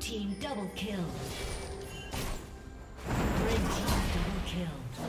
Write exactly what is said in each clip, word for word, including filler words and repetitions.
Team double kill. Red team double kill.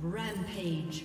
Rampage.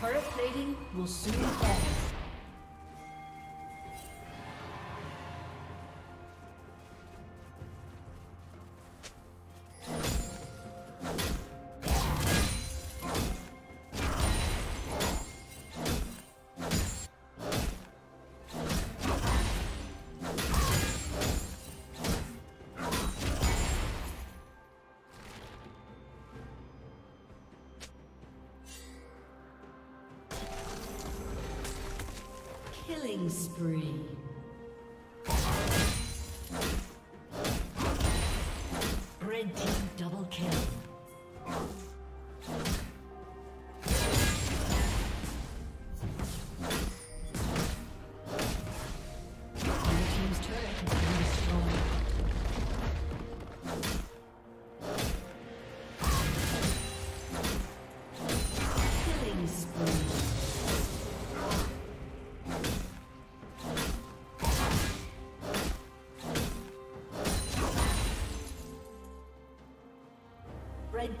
Turret plating will soon fall. Killing spree. Red team double kill. The red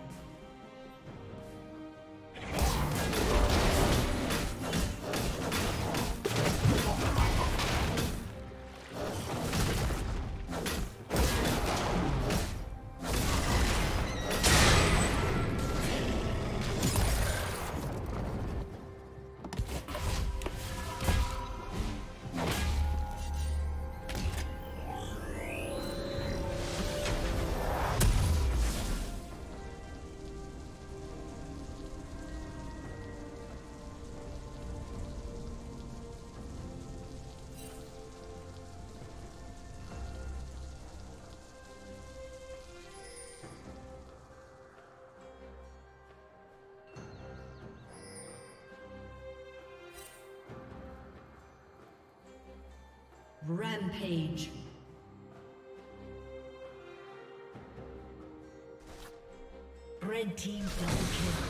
Rampage. Red team double kill.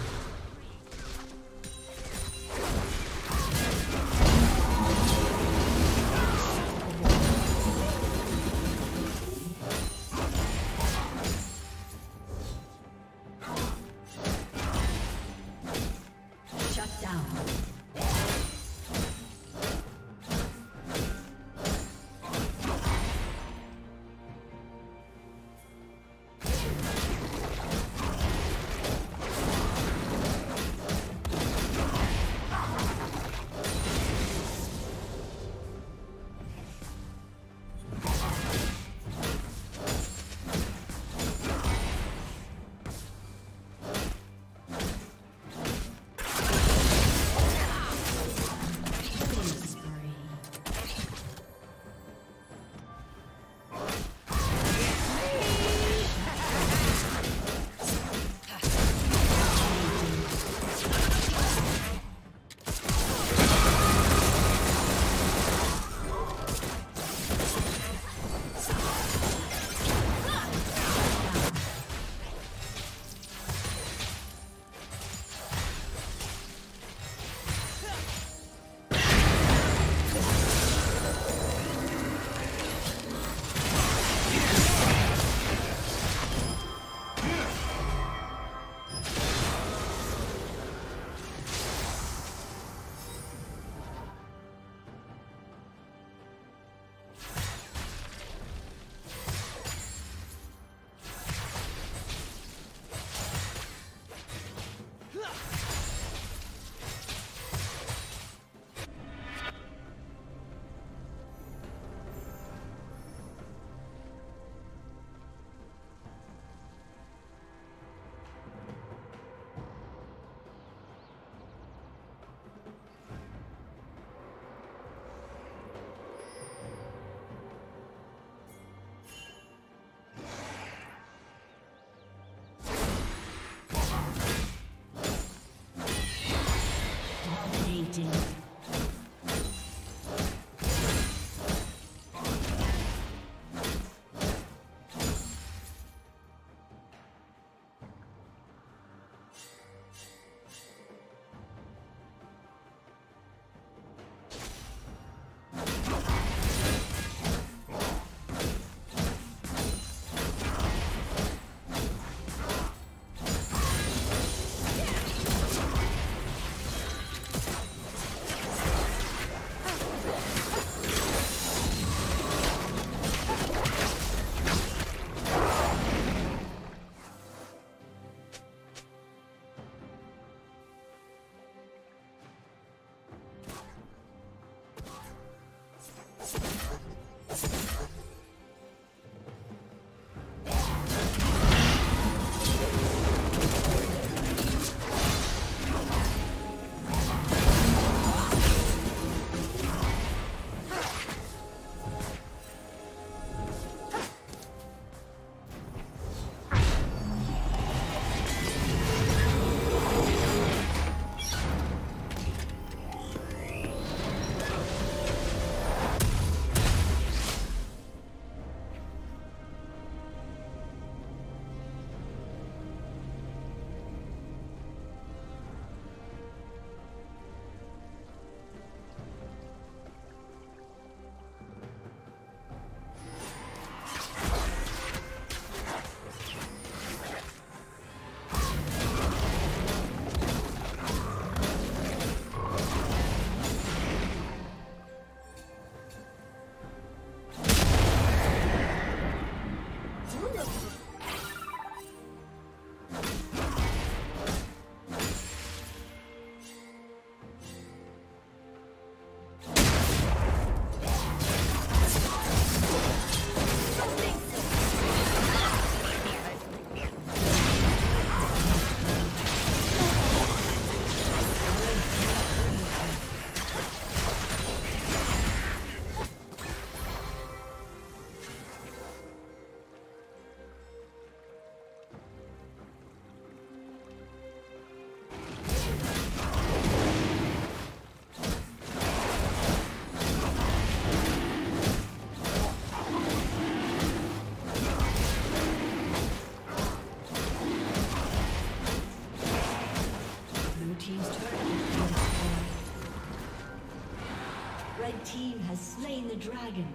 dragon.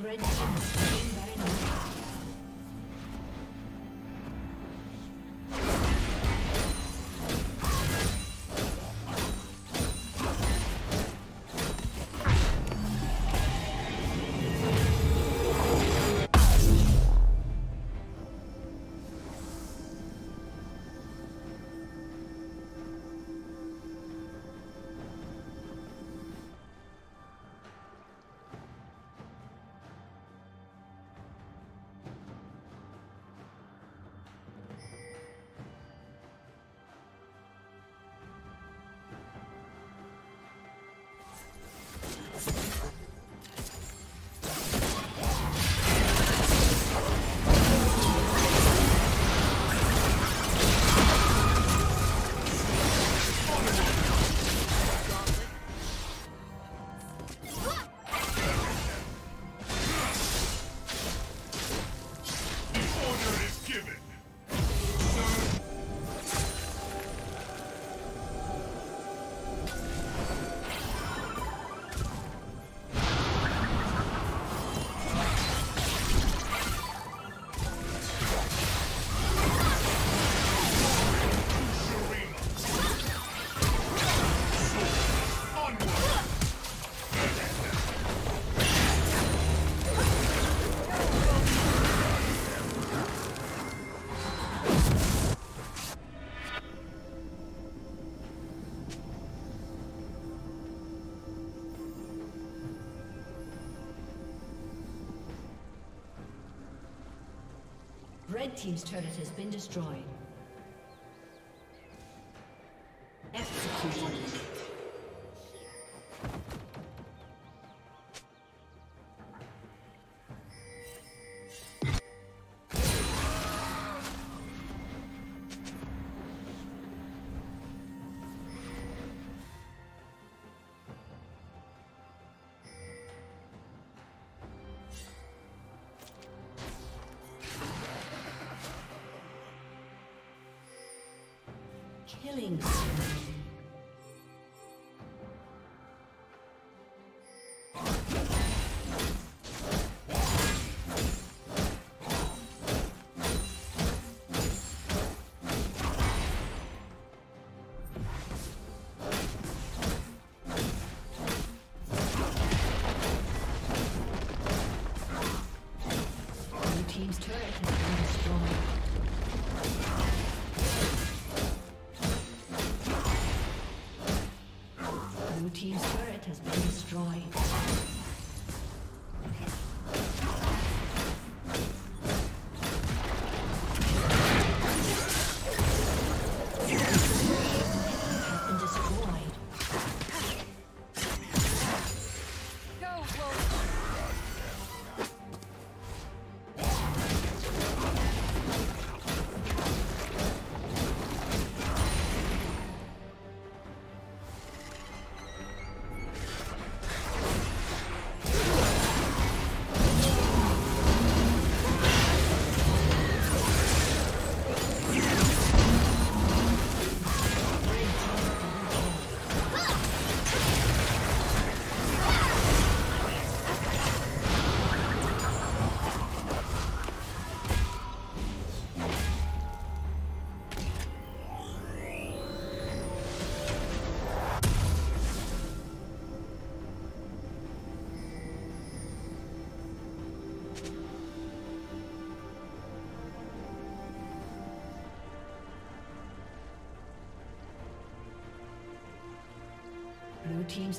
Red team's slain Baron. Red team's turret has been destroyed. Execution. Killing spree. Your team's turret has been destroyed. Team's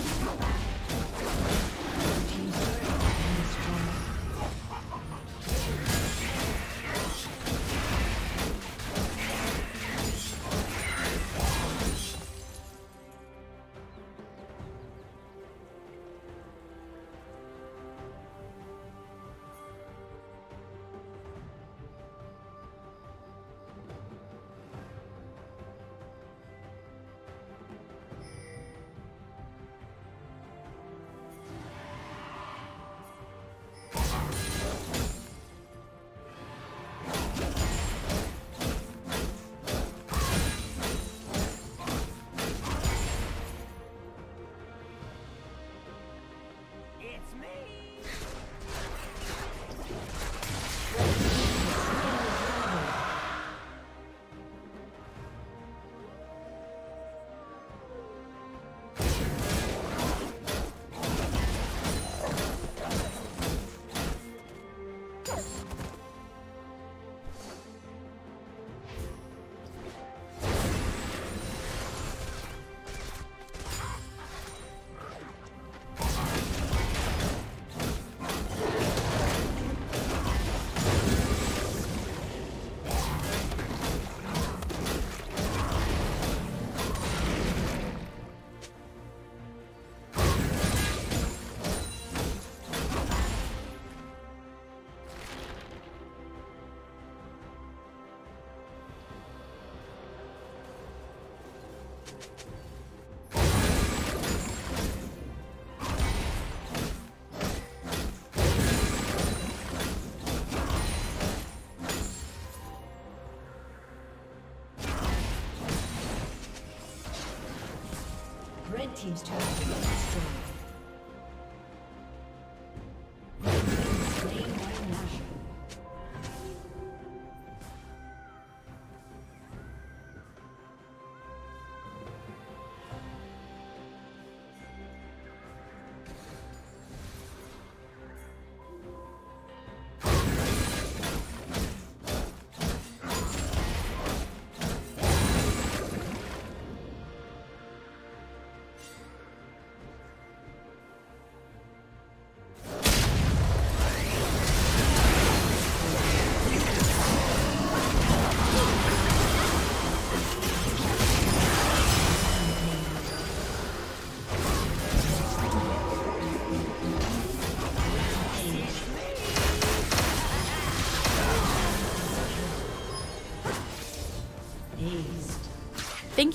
Blue team's turret has been destroyed. Blue team's turret has been destroyed. Blue team's turret has been destroyed. Red team's turret has been destroyed. Thank